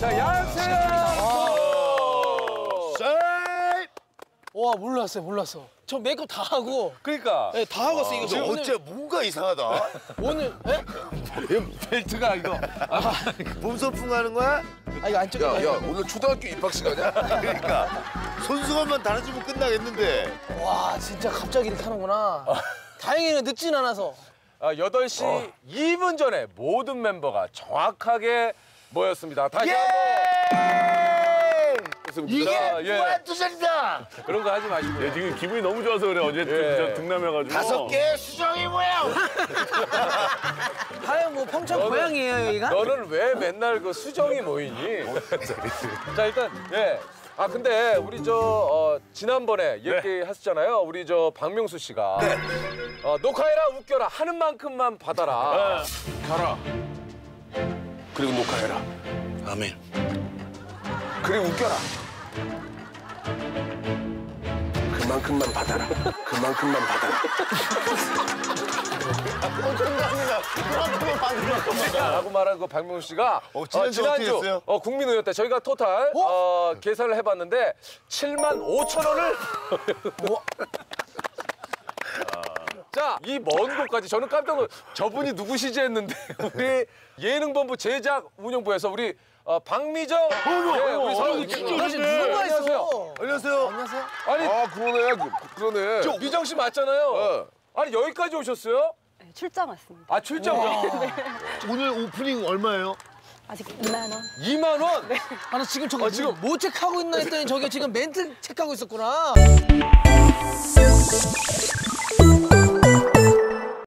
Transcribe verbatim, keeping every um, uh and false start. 자, 양세형! 와, 몰랐어요, 몰랐어. 저 메이크업 다 하고. 그러니까. 네, 다 하고 왔어요, 이거. 어째 오늘... 뭔가 이상하다. 오늘, 예? 벨트가 이거. 아, 몸소풍 하는 거야? 아, 이거 안쪽에. 야, 야, 오늘 초등학교 입학식 아니야? 그러니까. 손수건만 달아주면 끝나겠는데. 와, 진짜 갑자기 이렇게 하는구나. 다행히는 늦진 않아서. 아, 여덟 시 어. 이 분 전에 모든 멤버가 정확하게 모였습니다. 다시 예! 한번. 이게 무한도전이다. 예. 그런 거 하지 마시고요. 예, 지금 기분이 너무 좋아서 그래. 어제 예. 등남해가지고. 다섯 개의 수정이 뭐야. 아유, 뭐 평촌 고향이에요, 여기가? 너는 왜 맨날 그 수정이 모이니? 자, 일단 예. 아, 근데 우리 저 어, 지난번에 이렇게 네. 했었잖아요. 우리 저 박명수 씨가 네. 어, 녹화해라, 웃겨라 하는 만큼만 받아라. 네. 가라. 그리고 녹화해라. 아멘. 그리고 웃겨라. 그만큼만 받아라. 그만큼만 받아라. 엄청납니다. 그만큼만 받으라. 라고 말한 거 박명수 씨가 어, 지난주, 어, 지난주 어, 국민의회 때 저희가 토탈 어? 어, 계산을 해봤는데 칠만 오천 원을 자, 이 먼 곳까지 저는 깜짝 놀랐어요. 저분이 누구시지 했는데 우리 예능본부 제작 운영부에서 우리 어, 박미정, 어, 네, 어, 우리 사장님, 사실 누군가 있어요. 안녕하세요. 안녕하세요. 아니, 아 그러네, 그러네. 저, 미정 씨 맞잖아요. 네. 아니 여기까지 오셨어요? 네, 출장 왔습니다. 아 출장. 네. 오늘 오프닝 얼마예요? 아직 이만 원. 이만 원? 네. 아, 나 지금 저거 아, 지금 뭐 체크하고 있나 했더니 저게 지금 멘트 체크하고 있었구나.